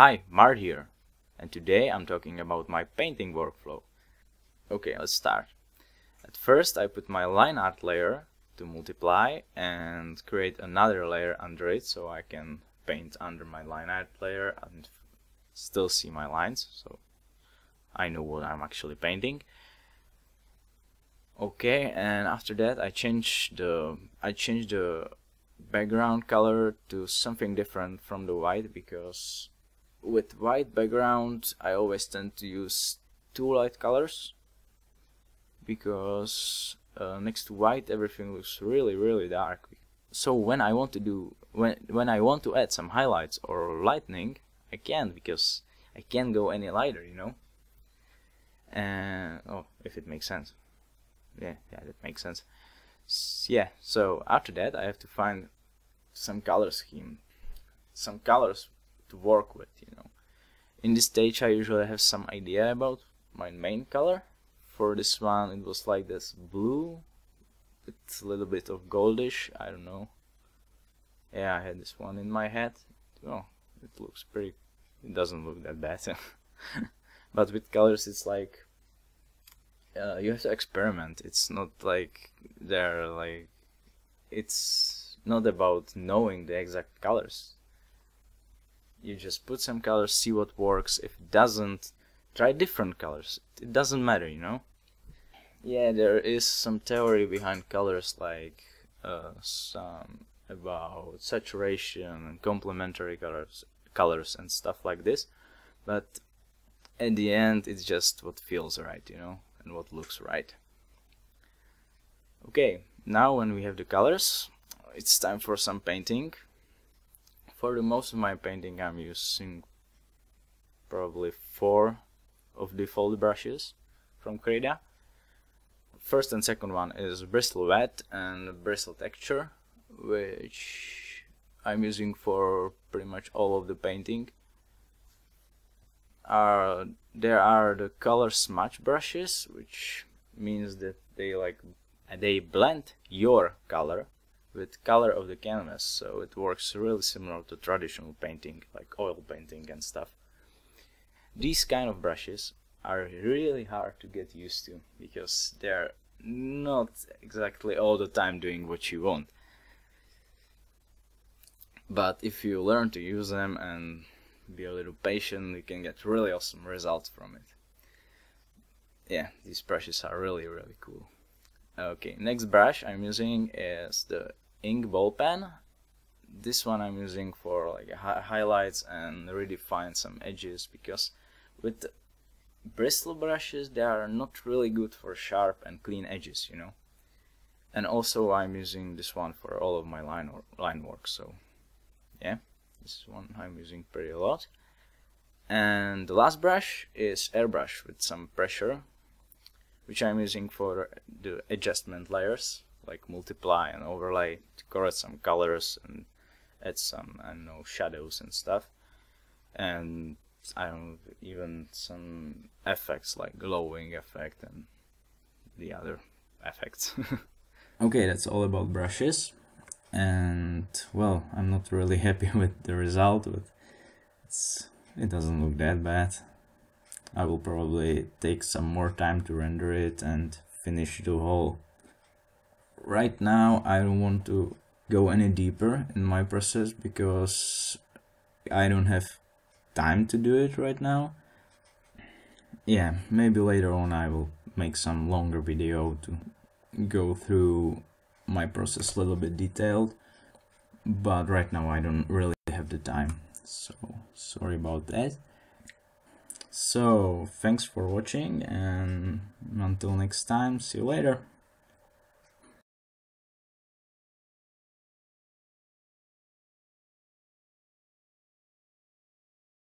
Hi, Mart here, and today I'm talking about my painting workflow. Okay, let's start. At first I put my line art layer to multiply and create another layer under it so I can paint under my line art layer and still see my lines, so I know what I'm actually painting. Okay, and after that I change the background color to something different from the white, because with white background I always tend to use two light colors, because next to white everything looks really dark. So when I want to add some highlights or lightning, I can't, because I can't go any lighter, you know. And oh, if it makes sense. Yeah, that makes sense. Yeah, so after that I have to find some color scheme, some colors to work with, you know. In this stage I usually have some idea about my main color. For this one it was like this blue, it's a little bit of goldish, I don't know. Yeah, I had this one in my head. Oh, it looks pretty, it doesn't look that bad. But with colors it's like you have to experiment. It's not like they're like, it's not about knowing the exact colors. You just put some colors, see what works. If it doesn't, try different colors. It doesn't matter, you know. Yeah, there is some theory behind colors, like some about saturation and complementary colors and stuff like this. But in the end, it's just what feels right, you know. And what looks right. Okay, now when we have the colors, it's time for some painting. For the most of my painting I'm using probably 4 of default brushes from Krita. First and second one is bristle wet and bristle texture, which I'm using for pretty much all of the painting. There are the color smudge brushes, which means that they blend your color with color of the canvas, so it works really similar to traditional painting, like oil painting and stuff. These kind of brushes are really hard to get used to, because they're not exactly all the time doing what you want. But if you learn to use them and be a little patient, you can get really awesome results from it. Yeah, these brushes are really cool. Okay, next brush I'm using is the ink ball pen. This one I'm using for like highlights and redefine some edges, because with the bristle brushes they are not really good for sharp and clean edges, you know. And also I'm using this one for all of my line work, so yeah. This one I'm using pretty a lot. And the last brush is airbrush with some pressure, which I'm using for the adjustment layers, like multiply and overlay, to correct some colors and add some, I don't know, shadows and stuff. And I don't know, even some effects like glowing effect and the other effects. Okay, that's all about brushes. And well, I'm not really happy with the result, but it doesn't look that bad. I will probably take some more time to render it and finish the whole. Right now I don't want to go any deeper in my process, because I don't have time to do it right now. Yeah, maybe later on I will make some longer video to go through my process a little bit detailed, but right now I don't really have the time, so sorry about that. So thanks for watching, and until next time, see you later.